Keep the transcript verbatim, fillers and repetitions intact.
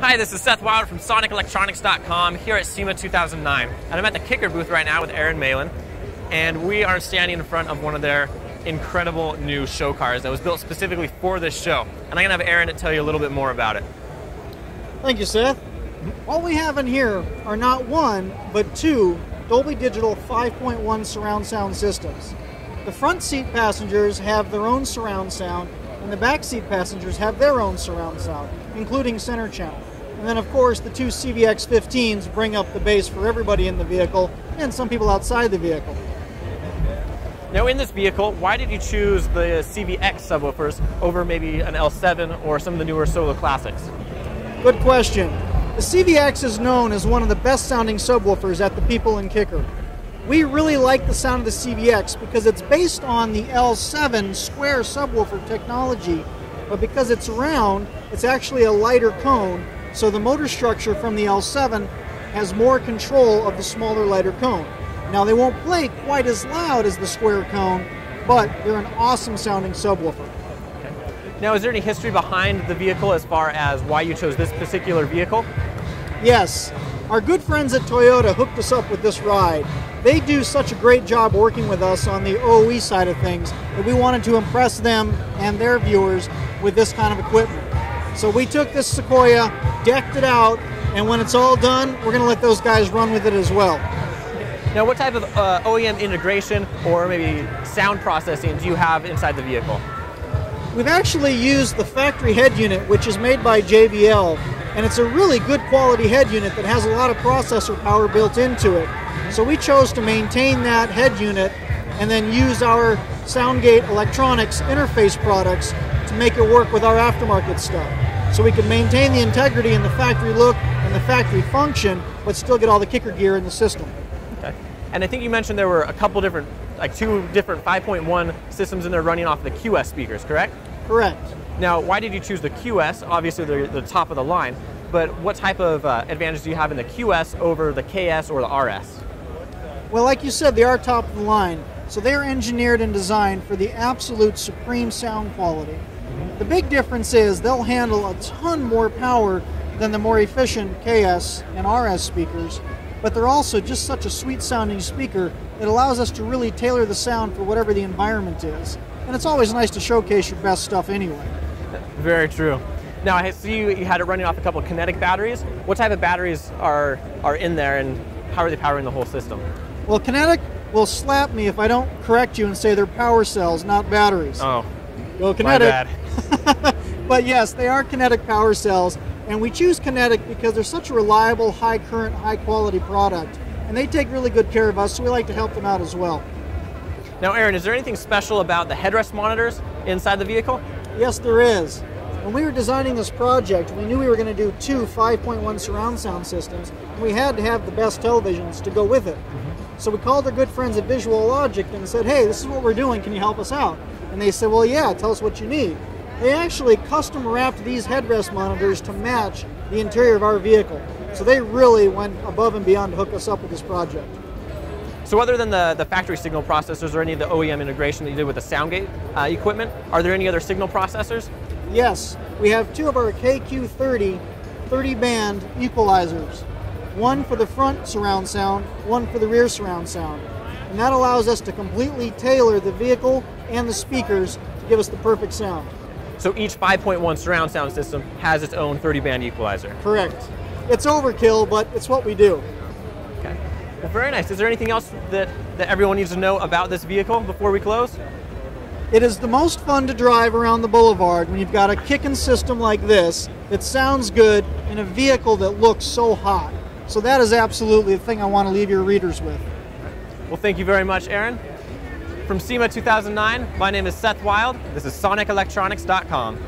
Hi, this is Seth Wilder from Sonic Electronics dot com here at SEMA two thousand nine. And I'm at the Kicker booth right now with Aaron Malin. And we are standing in front of one of their incredible new show cars that was built specifically for this show. And I'm going to have Aaron to tell you a little bit more about it. Thank you, Seth. What we have in here are not one, but two Dolby Digital five point one surround sound systems. The front seat passengers have their own surround sound, and the back seat passengers have their own surround sound, including center channel. And then, of course, the two C V X fifteens bring up the bass for everybody in the vehicle and some people outside the vehicle. Now, in this vehicle, why did you choose the C V X subwoofers over maybe an L seven or some of the newer Solo Classics? Good question. The C V X is known as one of the best sounding subwoofers at the People in Kicker. We really like the sound of the C V X because it's based on the L seven square subwoofer technology, but because it's round, it's actually a lighter cone. So the motor structure from the L seven has more control of the smaller, lighter cone. Now, they won't play quite as loud as the square cone, but they're an awesome sounding subwoofer. Okay. Now, is there any history behind the vehicle as far as why you chose this particular vehicle? Yes. Our good friends at Toyota hooked us up with this ride. They do such a great job working with us on the O E side of things that we wanted to impress them and their viewers with this kind of equipment. So we took this Sequoia, decked it out, and when it's all done, we're going to let those guys run with it as well. Now, what type of uh, O E M integration or maybe sound processing do you have inside the vehicle? We've actually used the factory head unit, which is made by J B L, and it's a really good quality head unit that has a lot of processor power built into it. So we chose to maintain that head unit and then use our Soundgate electronics interface products to make it work with our aftermarket stuff. So we could maintain the integrity and the factory look and the factory function, but still get all the Kicker gear in the system. Okay. And I think you mentioned there were a couple different, like two different five point one systems in there running off the Q S speakers, correct? Correct. Now, why did you choose the Q S? Obviously, they're the top of the line, but what type of uh, advantage do you have in the Q S over the K S or the R S? Well, like you said, they are top of the line. So they're engineered and designed for the absolute supreme sound quality. The big difference is they'll handle a ton more power than the more efficient K S and R S speakers, but they're also just such a sweet sounding speaker that allows us to really tailor the sound for whatever the environment is. And it's always nice to showcase your best stuff anyway. Very true. Now, I see you had it running off a couple of Kinetik batteries. What type of batteries are, are in there and how are they powering the whole system? Well, Kinetik will slap me if I don't correct you and say they're power cells, not batteries. Oh, go Kinetik. My bad. But yes, they are Kinetik power cells, and we choose Kinetik because they're such a reliable, high current, high quality product, and they take really good care of us, so we like to help them out as well. Now, Aaron, is there anything special about the headrest monitors inside the vehicle? Yes, there is. When we were designing this project, we knew we were going to do two five point one surround sound systems, and we had to have the best televisions to go with it. So we called our good friends at Vizualogic and said, hey, this is what we're doing, can you help us out? And they said, well, yeah, tell us what you need. They actually custom wrapped these headrest monitors to match the interior of our vehicle. So they really went above and beyond to hook us up with this project. So other than the, the factory signal processors or any of the O E M integration that you did with the Soundgate uh, equipment, are there any other signal processors? Yes, we have two of our K Q thirty thirty band equalizers. One for the front surround sound, one for the rear surround sound. And that allows us to completely tailor the vehicle and the speakers to give us the perfect sound. So each five point one surround sound system has its own thirty band equalizer. Correct. It's overkill, but it's what we do. Okay. Well, very nice. Is there anything else that, that everyone needs to know about this vehicle before we close? It is the most fun to drive around the boulevard when you've got a kicking system like this that sounds good in a vehicle that looks so hot. So that is absolutely the thing I want to leave your readers with. Well, thank you very much, Aaron. From SEMA two thousand nine, my name is Seth Wilde. This is Sonic Electronics dot com.